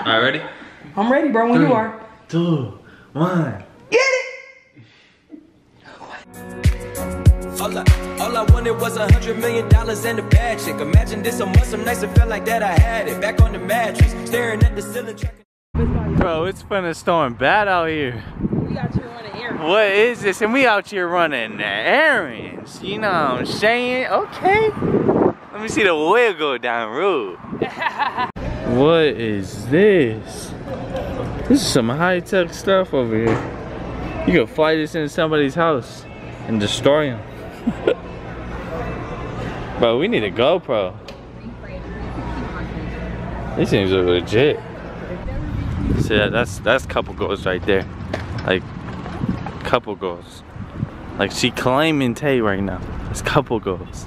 All right, ready? I'm ready, bro, when you are. 3, 2, 1. Get it! All I wanted was $100 million and a bad chick. Imagine this on some nights it felt like that I had it. Back on the mattress, staring at the ceiling. Bro, it's finna storm bad out here. We out here running errands. What is this? And we out here running errands. You know what I'm saying? Okay. Let me see the wheel go down the road. What is this? This is some high-tech stuff over here. You can fly this into somebody's house and destroy them. Bro, we need a GoPro. These things are legit. See, that's couple goals right there. Like, couple goals. Like, she claiming Tay right now. It's couple goals.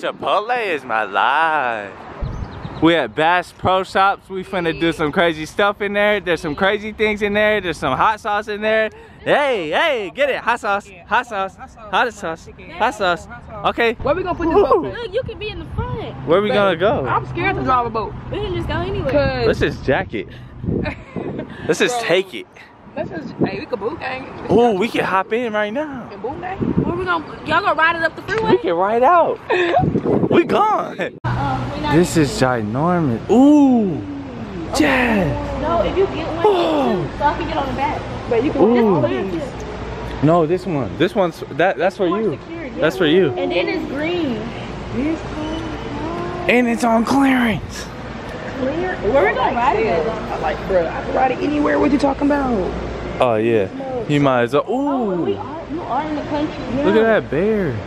Chipotle is my life. We at Bass Pro Shops. We finna do some crazy stuff in there. There's some crazy things in there. There's some hot sauce in there. Hey, get it. Hot sauce, hot sauce, hot sauce, hot sauce. Okay. Where we gonna put this boat? Look, you can be in the front. Where we gonna go? I'm scared to drive a boat. We can just go anywhere. Let's just jack it. Let's just take it. Let's just, hey, we can boot gang. Oh, we can hop in right now. And boot gang? Where we gonna, y'all gonna ride it up the freeway? We can ride out. We gone. This is ginormous. Ooh, okay. Yeah. No, if you get one, so I can get on the back. But you can this one. No, this one. This one's, that's for you. Secured, yeah. That's for you. And then it's green. It's green. And it's on clearance. Where we gonna ride it? I like, bro, I can ride it anywhere. What you talking about? Oh yeah, no. You might as well. Ooh, oh, you are in the country. Yeah. Look at that bear. Man,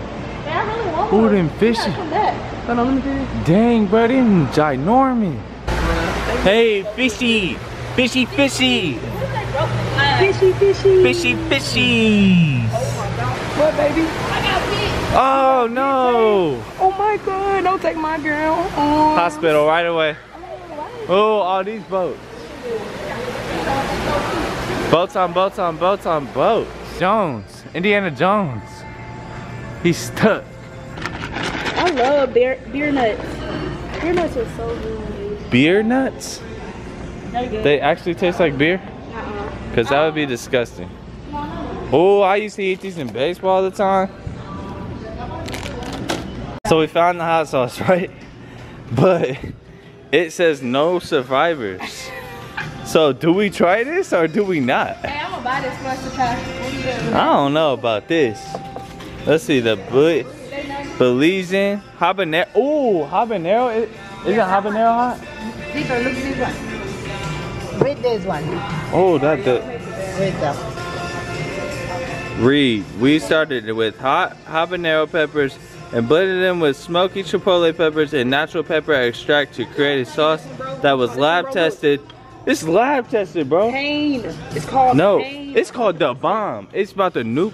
I really want ooh, them fishes. Hold on, let me see. Dang, bro, them ginormous. Hey, fishy, fishy, fishy, fishy, fishy, fishy, fishies. Oh my God, what, baby? I got fish. Oh no. Oh my God, don't take my girl. Hospital right away. Oh, all these boats. Boats on boats on boats on boats. Jones, Indiana Jones. He's stuck. I love beer nuts. Beer nuts are so good. Beer nuts? They actually taste like beer? Because that would be disgusting. Oh, I used to eat these in baseball all the time. So we found the hot sauce, right? But it says no survivors. So do we try this or do we not? Hey, I'm gonna buy this for us to try. I don't know about this. Let's see, the Belizean habanero. Oh, habanero? Isn't habanero hot? Peter, look at this one. Read this one. Oh, that the. Read. We started with hot habanero peppers and blended them with smoky chipotle peppers and natural pepper extract to create a sauce that was lab tested. It's lab tested, bro. Pain. It's called pain. It's called the bomb. It's about to nuke.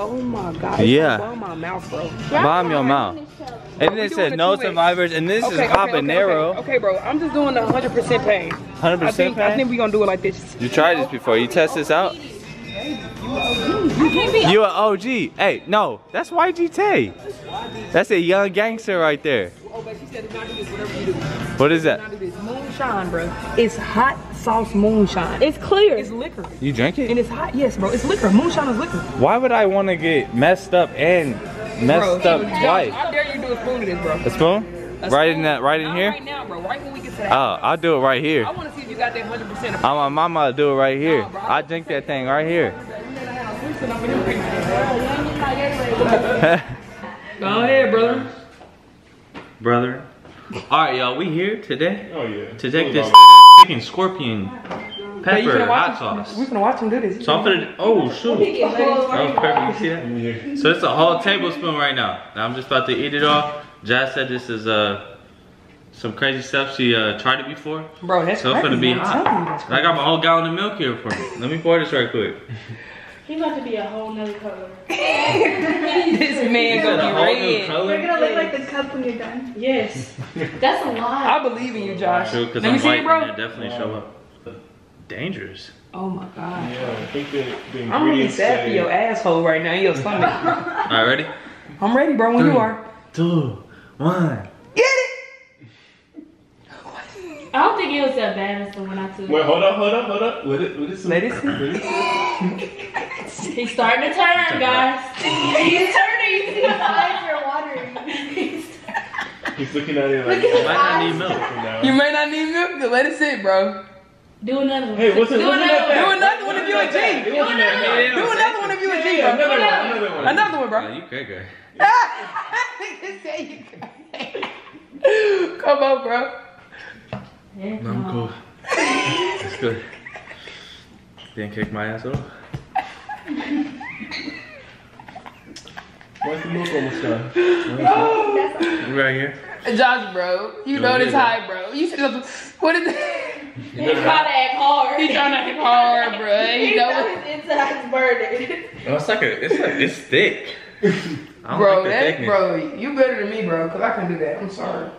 Oh my God. Yeah. Bomb my mouth, bro. Bomb your mouth. And it said no survivors, and this is habanero. Okay, bro. I'm just doing the 100% pain. 100% pain? I think we're going to do it like this. You tried this before. You test this out? You an OG. Hey, no, that's YG Tay. That's a young gangster right there. Oh, but she said do not do this, whatever you do. What is that? Moonshine, bro. It's hot sauce moonshine. It's clear. It's liquor. You drink it? And it's hot, yes, bro. It's liquor. Moonshine is liquor. Why would I want to get messed up and messed up twice? I dare you to do a spoon of this, bro. A spoon? Right in that, right in here? Right now, bro. Right when we get to that. Oh, I'll do it right here. I want to see if you got that 100%. My mama do it right here. Nah, bro, I drink that thing right here. Go ahead, brother. Brother. Alright, y'all, we here today to take this chicken scorpion pepper hot sauce. We're gonna watch him do this. So I'm gonna, oh shoot. That was perfect. You see that? So it's a whole tablespoon right now. I'm just about to eat it all. Jazz said this is some crazy stuff. She tried it before. Bro, that's so it's gonna be hot. I got my whole gallon of milk here for me. Let me pour this right quick. He about to be a whole nother color. This man gonna be red. You're gonna look like the cup when you're done. Yes. That's a lot. I believe in you, Josh. True, because I'm white, bro. And definitely show up. Dangerous. Oh my god. Yeah, I think the I'm really sad for your asshole right now. Your stomach. All right, ready? I'm ready, bro. When you are. 3, 2, 1. Get it. I don't think it was that bad as the one I took. Wait, hold up. Let it see. He's starting to turn, guys. He's turning. His eyes are watering. He's looking at it like, you might not need milk from now. You may not need milk. Let it sit, bro. Do another one. Hey, do another one if you a G. Do another one if you a G, bro. Another one, bro. You good, girl. Come on, bro. Yeah, no, I'm cool. It's good. Didn't kick my ass off. Where's the milk almost done? You right here? Josh, bro. You know this high, bro. You should have. What is that? He's trying to act hard. He's trying to act hard, bro. He knows his inside's burning. No, it's thick. I don't like the thickness. Bro, you better than me, bro, because I can do that. I'm sorry.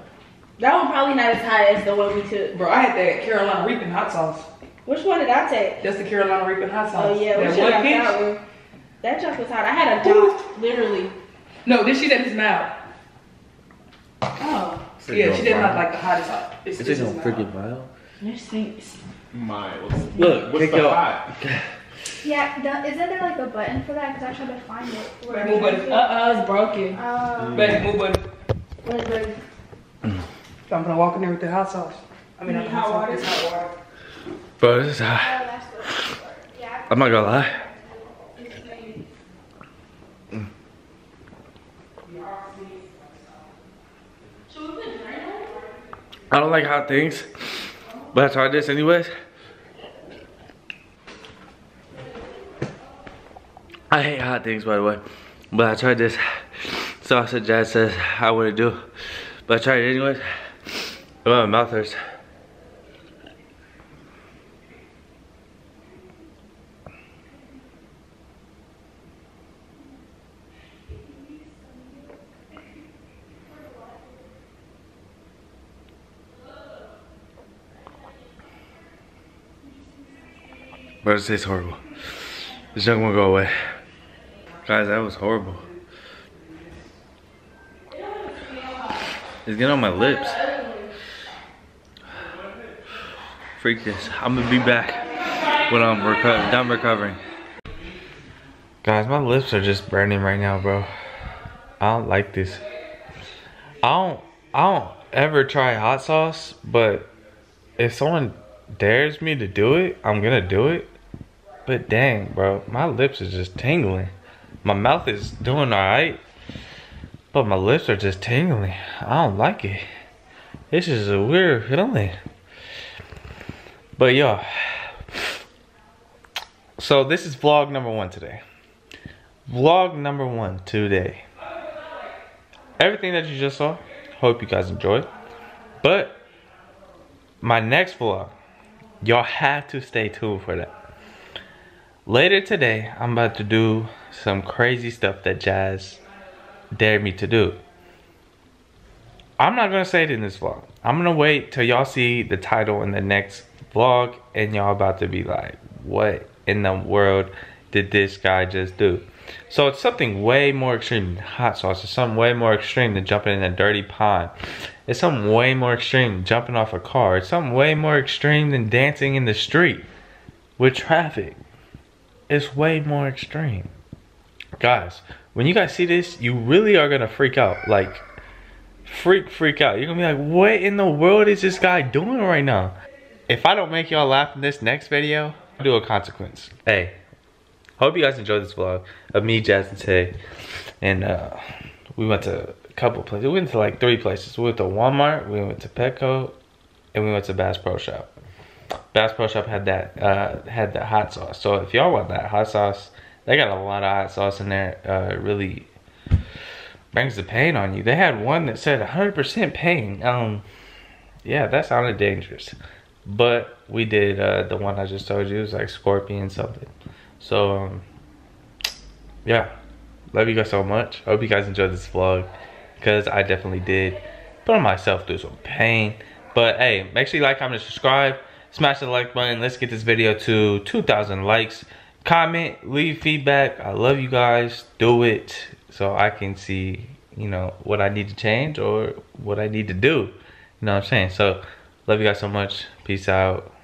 That one probably not as high as the one we took. Bro, I had that Carolina Reaper hot sauce. Which one did I take? Just the Carolina Reaper hot sauce. Oh yeah, that junk was hot. I had a dot, literally. No, this she did his mouth. Oh. So yeah, she did not like the hottest hot. Is this a freaking vial? Look, what's the hot? Yeah, isn't there like a button for that? Because I tried to find it. Baby, move button. It's broken. Baby, move button. Where's baby? So I'm gonna walk in there with the hot sauce. I mean, I'm hot water. Bro, this is hot. I'm not gonna lie. I don't like hot things, but I tried this anyways. I hate hot things, by the way, but I tried this sauce that Jazz says I wouldn't do, but I tried it anyways. My mouth hurts. But it tastes horrible. This junk won't go away. Guys, that was horrible. It's getting on my lips. Freak this. I'm gonna be back when I'm done recovering. Guys, my lips are just burning right now, bro. I don't like this. I don't ever try hot sauce, but if someone dares me to do it, I'm gonna do it. But dang, bro, my lips are just tingling. My mouth is doing alright, but my lips are just tingling. I don't like it. This is a weird feeling. But y'all, so this is vlog number 1 today. Everything that you just saw, hope you guys enjoyed. But my next vlog, y'all have to stay tuned for that. Later today, I'm about to do some crazy stuff that Jazz dared me to do. I'm not gonna say it in this vlog. I'm gonna wait till y'all see the title in the next vlog and y'all about to be like, what in the world did this guy just do? So it's something way more extreme than hot sauce. It's something way more extreme than jumping in a dirty pond. It's something way more extreme than jumping off a car. It's something way more extreme than dancing in the street with traffic. It's way more extreme. Guys, when you guys see this, you really are gonna freak out. Like, freak out. You're gonna be like, what in the world is this guy doing right now? If I don't make y'all laugh in this next video, I'll do a consequence. Hey, hope you guys enjoyed this vlog of me, Jazz, and Tay. And we went to a couple places. We went to like 3 places. We went to Walmart, we went to Petco, and we went to Bass Pro Shop. Bass Pro Shop had that had the hot sauce. So if y'all want that hot sauce, they got a lot of hot sauce in there. It really brings the pain on you. They had one that said 100% pain. Yeah, that sounded dangerous. But we did the one I just told you. It was like scorpion something. So yeah, love you guys so much. I hope you guys enjoyed this vlog, because I definitely did. Put myself through some pain. But hey, make sure you like, comment, and subscribe. Smash the like button. Let's get this video to 2,000 likes. Comment, leave feedback. I love you guys. Do it so I can see, you know, what I need to change or what I need to do. You know what I'm saying? So, love you guys so much. Peace out.